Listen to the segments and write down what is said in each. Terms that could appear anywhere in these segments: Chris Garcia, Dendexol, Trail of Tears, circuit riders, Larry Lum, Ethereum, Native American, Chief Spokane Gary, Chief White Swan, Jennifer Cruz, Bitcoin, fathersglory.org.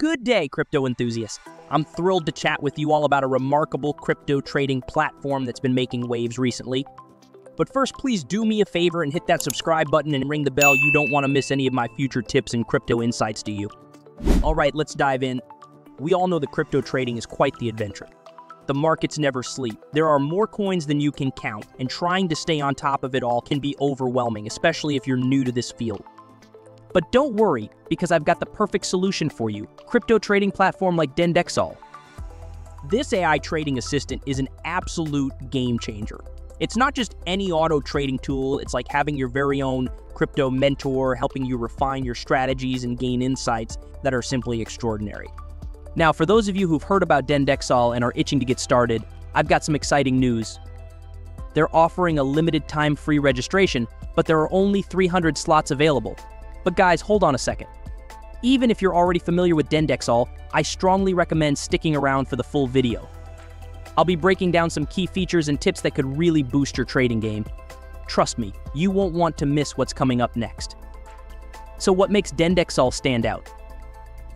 Good day, crypto enthusiasts. I'm thrilled to chat with you all about a remarkable crypto trading platform that's been making waves recently. But first, please do me a favor and hit that subscribe button and ring the bell. You don't want to miss any of my future tips and crypto insights, do you? All right, let's dive in. We all know that crypto trading is quite the adventure. The markets never sleep. There are more coins than you can count, and trying to stay on top of it all can be overwhelming, especially if you're new to this field. But don't worry, because I've got the perfect solution for you, crypto trading platform like Dendexol. This AI trading assistant is an absolute game changer. It's not just any auto trading tool, it's like having your very own crypto mentor helping you refine your strategies and gain insights that are simply extraordinary. Now, for those of you who've heard about Dendexol and are itching to get started, I've got some exciting news. They're offering a limited time free registration, but there are only 300 slots available. But guys, hold on a second. Even if you're already familiar with Dendexol, I strongly recommend sticking around for the full video. I'll be breaking down some key features and tips that could really boost your trading game. Trust me, you won't want to miss what's coming up next. So what makes Dendexol stand out?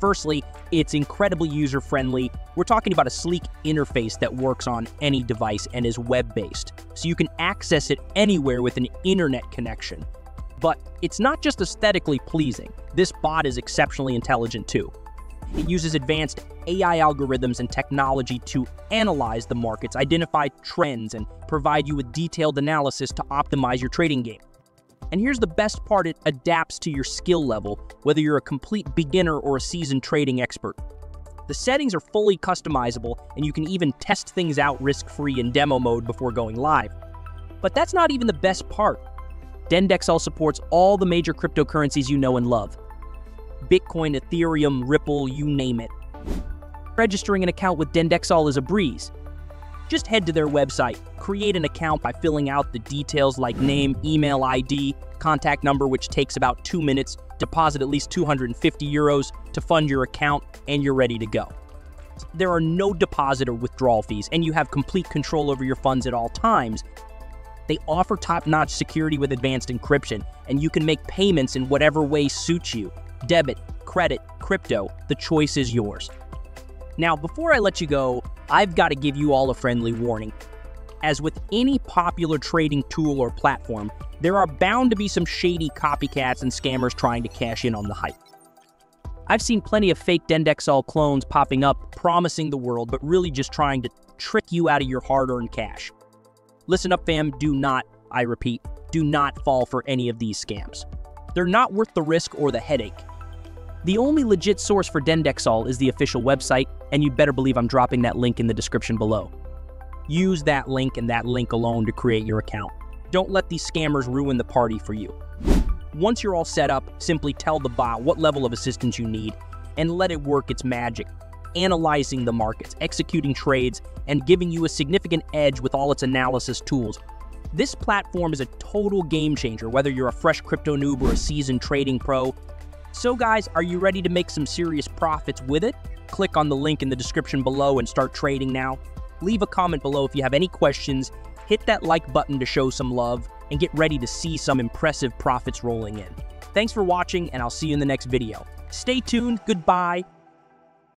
Firstly, it's incredibly user-friendly. We're talking about a sleek interface that works on any device and is web-based, so you can access it anywhere with an internet connection. But it's not just aesthetically pleasing. This bot is exceptionally intelligent too. It uses advanced AI algorithms and technology to analyze the markets, identify trends, and provide you with detailed analysis to optimize your trading game. And here's the best part, it adapts to your skill level, whether you're a complete beginner or a seasoned trading expert. The settings are fully customizable, and you can even test things out risk-free in demo mode before going live. But that's not even the best part. Dendexol supports all the major cryptocurrencies you know and love. Bitcoin, Ethereum, Ripple, you name it. Registering an account with Dendexol is a breeze. Just head to their website, create an account by filling out the details like name, email, ID, contact number, which takes about 2 minutes, deposit at least €250 to fund your account, and you're ready to go. There are no deposit or withdrawal fees, and you have complete control over your funds at all times. They offer top-notch security with advanced encryption, and you can make payments in whatever way suits you. Debit, credit, crypto, the choice is yours. Now, before I let you go, I've got to give you all a friendly warning. As with any popular trading tool or platform, there are bound to be some shady copycats and scammers trying to cash in on the hype. I've seen plenty of fake Dendexol clones popping up, promising the world, but really just trying to trick you out of your hard-earned cash. Listen up, fam, do not, I repeat, do not fall for any of these scams. They're not worth the risk or the headache. The only legit source for Dendexol is the official website, and you better believe I'm dropping that link in the description below. Use that link and that link alone to create your account. Don't let these scammers ruin the party for you. Once you're all set up, simply tell the bot what level of assistance you need and let it work its magic, analyzing the markets, executing trades, and giving you a significant edge with all its analysis tools. This platform is a total game changer, whether you're a fresh crypto noob or a seasoned trading pro. So guys, are you ready to make some serious profits with it? Click on the link in the description below and start trading now. Leave a comment below if you have any questions, hit that like button to show some love, and get ready to see some impressive profits rolling in. Thanks for watching, and I'll see you in the next video. Stay tuned, goodbye.